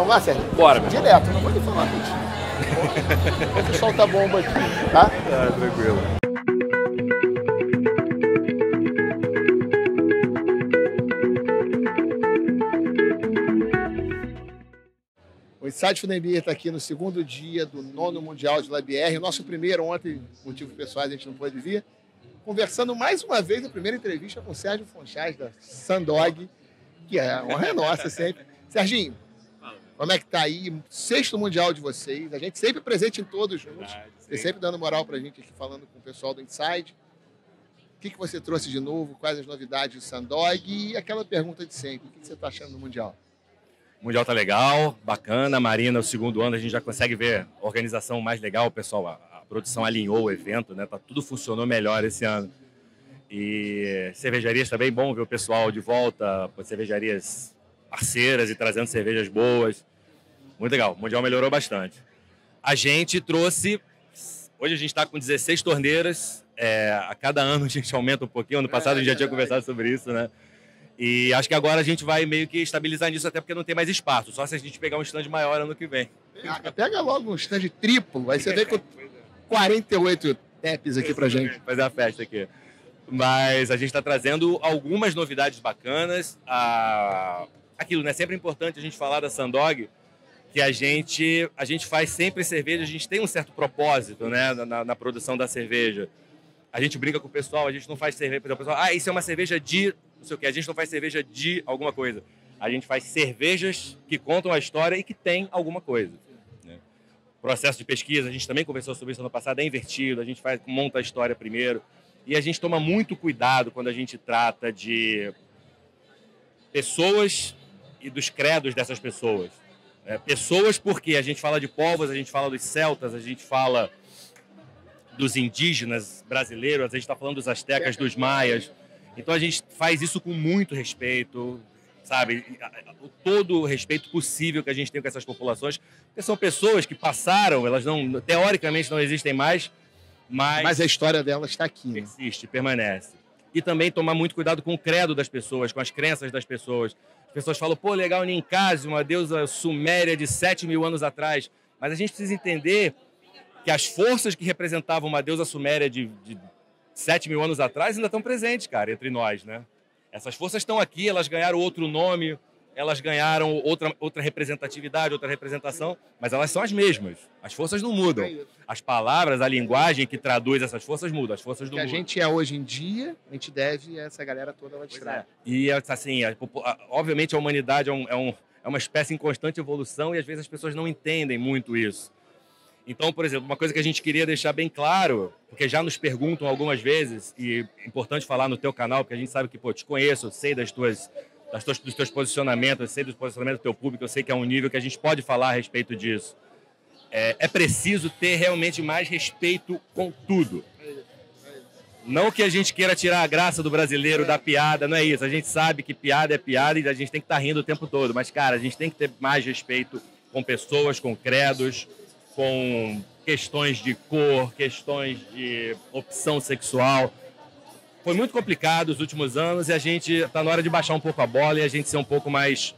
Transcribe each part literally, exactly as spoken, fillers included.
Vamos lá, Sérgio? Bora. Direto, não vou lhe falar contigo. Deixa eu soltar a bomba aqui, tá? Tá, tranquilo. O Inside Food Beer está aqui no segundo dia do nono Mundial de La Biere. O nosso primeiro ontem, por motivos pessoais, a gente não pôde vir. Conversando mais uma vez, a primeira entrevista com o Sérgio Fonchaz, da Sundog, que é a honra nossa sempre. Serginho, como é que tá aí? Sexto Mundial de vocês, a gente sempre presente em todos juntos, verdade, sempre. sempre dando moral pra gente aqui, falando com o pessoal do Inside. O que, que você trouxe de novo? Quais as novidades do Sundog? E aquela pergunta de sempre, o que, que você tá achando do Mundial? O Mundial tá legal, bacana. Marina, o segundo ano, a gente já consegue ver a organização mais legal, o pessoal... A produção alinhou o evento, né? Tá, tudo funcionou melhor esse ano. E cervejarias também, bom ver o pessoal de volta, cervejarias parceiras e trazendo cervejas boas. Muito legal, o Mundial melhorou bastante. A gente trouxe, hoje a gente está com dezesseis torneiras, é, a cada ano a gente aumenta um pouquinho, ano passado a gente já tinha conversado sobre isso, né? E acho que agora a gente vai meio que estabilizar nisso, até porque não tem mais espaço, só se a gente pegar um stand maior ano que vem. Pega logo um stand triplo, aí você vem com... quarenta e oito taps aqui pra gente. Fazer a festa aqui. Mas a gente está trazendo algumas novidades bacanas. A... Aquilo, né? Sempre é importante a gente falar da Sundog, que a gente, a gente faz sempre cerveja, a gente tem um certo propósito, né? Na, na produção da cerveja. A gente brinca com o pessoal, a gente não faz cerveja... O pessoal, ah, isso é uma cerveja de... Não sei o quê. A gente não faz cerveja de alguma coisa. A gente faz cervejas que contam a história e que tem alguma coisa. Processo de pesquisa, a gente também conversou sobre isso ano passado, é invertido, a gente faz, monta a história primeiro. E a gente toma muito cuidado quando a gente trata de pessoas e dos credos dessas pessoas. É, pessoas porque a gente fala de povos, a gente fala dos celtas, a gente fala dos indígenas brasileiros, a gente está falando dos astecas, dos maias. Então a gente faz isso com muito respeito, sabe, todo o respeito possível que a gente tem com essas populações, porque são pessoas que passaram, elas não, teoricamente não existem mais, mas... Mas a história delas está aqui, né? Persiste, permanece. E também tomar muito cuidado com o credo das pessoas, com as crenças das pessoas. As pessoas falam, pô, legal, Ninkás, uma deusa suméria de sete mil anos atrás, mas a gente precisa entender que as forças que representavam uma deusa suméria de, de sete mil anos atrás ainda estão presentes, cara, entre nós, né? Essas forças estão aqui, elas ganharam outro nome, elas ganharam outra, outra representatividade, outra representação, mas elas são as mesmas. As forças não mudam. As palavras, a linguagem que traduz essas forças muda, as forças do mundo. O que a gente é hoje em dia, a gente deve a essa galera toda lá de trás. E, assim, a, a, obviamente a humanidade é, um, é, um, é uma espécie em constante evolução e às vezes as pessoas não entendem muito isso. Então, por exemplo, uma coisa que a gente queria deixar bem claro, porque já nos perguntam algumas vezes, e é importante falar no teu canal, porque a gente sabe que, pô, te conheço, eu sei das tuas, das tuas, dos teus posicionamentos, eu sei dos posicionamentos do teu público, eu sei que é um nível que a gente pode falar a respeito disso. É, é preciso ter realmente mais respeito com tudo. Não que a gente queira tirar a graça do brasileiro, da piada, não é isso. A gente sabe que piada é piada e a gente tem que estar rindo o tempo todo. Mas, cara, a gente tem que ter mais respeito com pessoas, com credos, com questões de cor, questões de opção sexual. Foi muito complicado os últimos anos e a gente está na hora de baixar um pouco a bola e a gente ser um pouco mais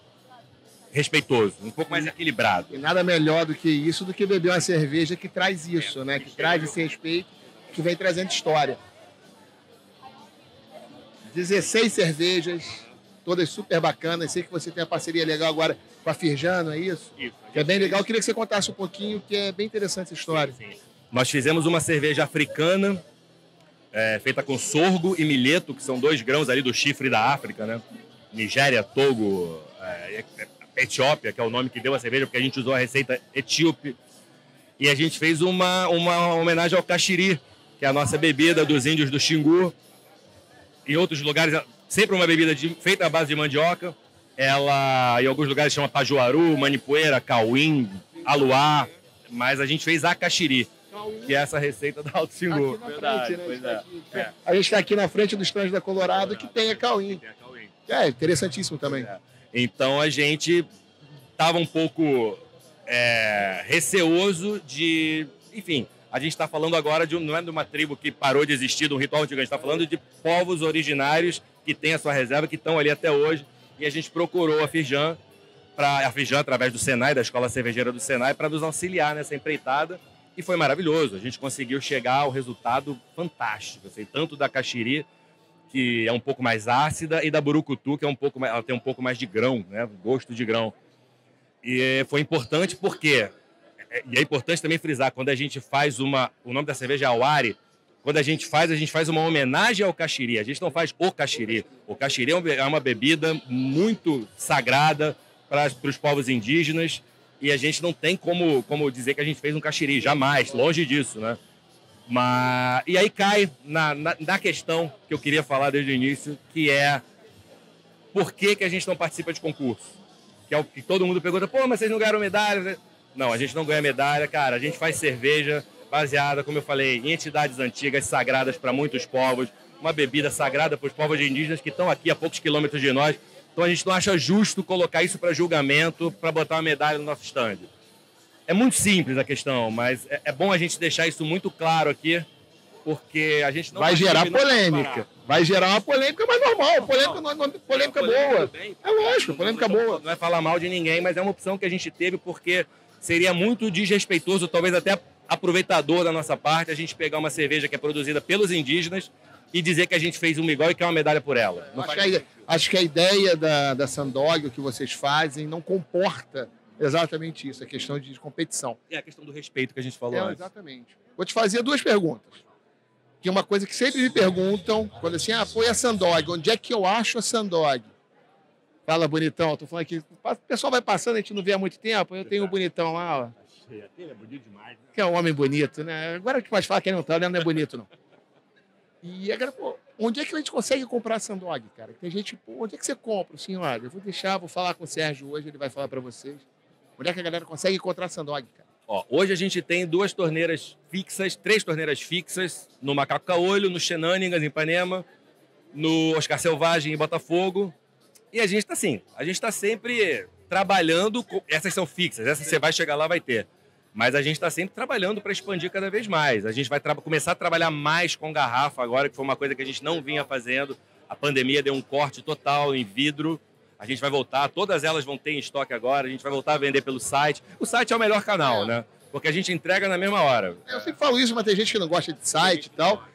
respeitoso, um pouco mais equilibrado. E nada melhor do que isso, do que beber uma cerveja que traz isso, é, né? Que traz esse respeito, que vem trazendo história. dezesseis cervejas, todas super bacanas. Sei que você tem uma parceria legal agora com a Firjano, é isso? Isso. Que é bem legal. Eu queria que você contasse um pouquinho, que é bem interessante essa história. Sim, sim. Nós fizemos uma cerveja africana, é, feita com sorgo e milheto, que são dois grãos ali do chifre da África, né? Nigéria, Togo, é, Etiópia, que é o nome que deu a cerveja, porque a gente usou a receita etíope. E a gente fez uma, uma homenagem ao Caxiri, que é a nossa bebida dos índios do Xingu. Em outros lugares, sempre uma bebida de, feita à base de mandioca. Ela, em alguns lugares, chama Pajuaru, Manipuera, Cauim, Aluá, mas a gente fez a Caxiri, que é essa receita da Alto Xingu. Verdade, frente, né? é. É. A gente está aqui na frente do stand da Colorado, Colorado que tem a Cauim. É, interessantíssimo também. É. Então a gente estava um pouco é, receoso de... Enfim, a gente está falando agora de, não é de uma tribo que parou de existir, de um ritual antigo, a gente está falando de povos originários que têm a sua reserva, que estão ali até hoje. E a gente procurou a Firjan para a Firjano, através do Senai, da Escola Cervejeira do Senai, para nos auxiliar nessa empreitada. E foi maravilhoso. A gente conseguiu chegar ao resultado fantástico. Assim, tanto da Caxiri, que é um pouco mais ácida, e da Burukutu, que é um pouco mais, ela tem um pouco mais de grão, né? Gosto de grão. E foi importante porque... E é importante também frisar, quando a gente faz uma... O nome da cerveja é Awari. Quando a gente faz, a gente faz uma homenagem ao Caxiri. A gente não faz o Caxiri. O Caxiri é uma bebida muito sagrada para, para os povos indígenas. E a gente não tem como, como dizer que a gente fez um Caxiri, jamais, longe disso, né? Mas, e aí cai na, na, na questão que eu queria falar desde o início, que é por que, que a gente não participa de concurso? Que é o que todo mundo pergunta, pô, mas vocês não ganharam medalha? Não, a gente não ganha medalha, cara, a gente faz cerveja baseada, como eu falei, em entidades antigas, sagradas para muitos povos, uma bebida sagrada para os povos indígenas que estão aqui a poucos quilômetros de nós. Então a gente não acha justo colocar isso para julgamento, para botar uma medalha no nosso stand. É muito simples a questão, mas é bom a gente deixar isso muito claro aqui, porque a gente não vai gerar polêmica. Vai gerar uma polêmica, mas normal. Polêmica, não, não, polêmica, não, polêmica boa. Bem, é lógico, polêmica não, boa. Não é falar mal de ninguém, mas é uma opção que a gente teve, porque seria muito desrespeitoso, talvez até aproveitador da nossa parte, a gente pegar uma cerveja que é produzida pelos indígenas e dizer que a gente fez uma igual e quer uma medalha por ela. Acho que, a, acho que a ideia da, da Sundog, o que vocês fazem, não comporta exatamente isso, a questão de competição. É a questão do respeito que a gente falou é, antes. Exatamente. Vou te fazer duas perguntas. Que é uma coisa que sempre me perguntam, quando assim, ah, pô, e a Sundog? Onde é que eu acho a Sundog? Fala, bonitão. Tô falando aqui, o pessoal vai passando, a gente não vê há muito tempo, eu tenho um bonitão lá, ó. Ele é bonito demais, né? Que é um homem bonito, né? Agora que pode falar que ele não tá, ele não é bonito, não. E agora, pô, onde é que a gente consegue comprar a Sundog, cara? Tem gente, pô, onde é que você compra? Assim, olha, eu vou deixar, vou falar com o Sérgio hoje, ele vai falar para vocês. Onde é que a galera consegue encontrar a Sundog, cara? Ó, hoje a gente tem duas torneiras fixas, três torneiras fixas, no Macaco Caolho, no Shenanigans, em Ipanema, no Oscar Selvagem, em Botafogo. E a gente está assim, a gente está sempre trabalhando, com... essas são fixas, essas você vai chegar lá, vai ter. Mas a gente está sempre trabalhando para expandir cada vez mais. A gente vai começar a trabalhar mais com garrafa agora, que foi uma coisa que a gente não vinha fazendo. A pandemia deu um corte total em vidro. A gente vai voltar, todas elas vão ter em estoque agora. A gente vai voltar a vender pelo site. O site é o melhor canal, é. né? Porque a gente entrega na mesma hora. Eu sempre falo isso, mas tem gente que não gosta de site e tal.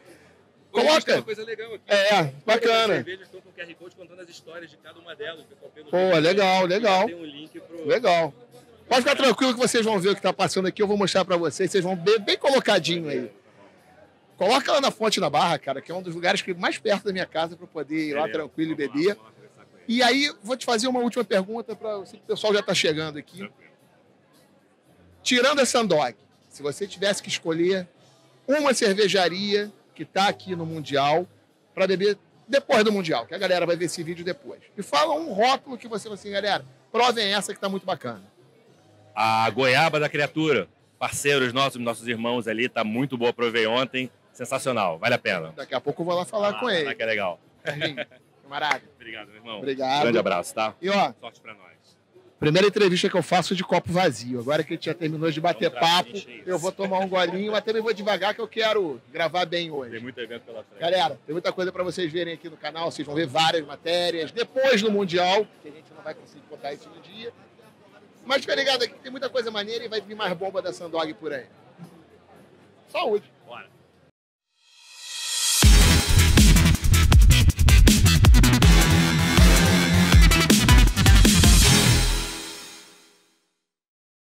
Coloca. Uma coisa legal aqui. É, bacana. As cervejas estão com o Q R Code contando as histórias de cada uma delas. Pô, legal, legal. Tem um link pro... Legal. Pode ficar tranquilo que vocês vão ver o que está passando aqui. Eu vou mostrar para vocês. Vocês vão ver bem colocadinho aí. Coloca lá na Fonte da Barra, cara, que é um dos lugares que mais perto da minha casa para poder ir lá tranquilo e beber. E aí, vou te fazer uma última pergunta para você, que o pessoal já está chegando aqui. Tirando a Sundog, se você tivesse que escolher uma cervejaria que está aqui no Mundial para beber depois do Mundial, que a galera vai ver esse vídeo depois. E fala um rótulo que você fala assim, galera, provem essa que está muito bacana. A goiaba da Criatura, parceiros nossos, nossos irmãos ali, tá muito boa, provei ontem, sensacional, vale a pena. Daqui a pouco eu vou lá falar ah, com ele. Que é legal. Carlinhos, camarada. Obrigado, meu irmão. Obrigado. Grande abraço, tá? E ó, sorte pra nós. Primeira entrevista que eu faço de copo vazio. Agora que a gente já terminou de bater então, papo, eu vou tomar um golinho, mas também vou devagar que eu quero gravar bem hoje. Tem muito evento pela frente. Galera, tem muita coisa para vocês verem aqui no canal, vocês vão ver várias matérias, depois no Mundial, que a gente não vai conseguir contar isso no dia. Mas fica ligado aqui, tem muita coisa maneira e vai vir mais bomba da Sundog por aí. Saúde! Bora!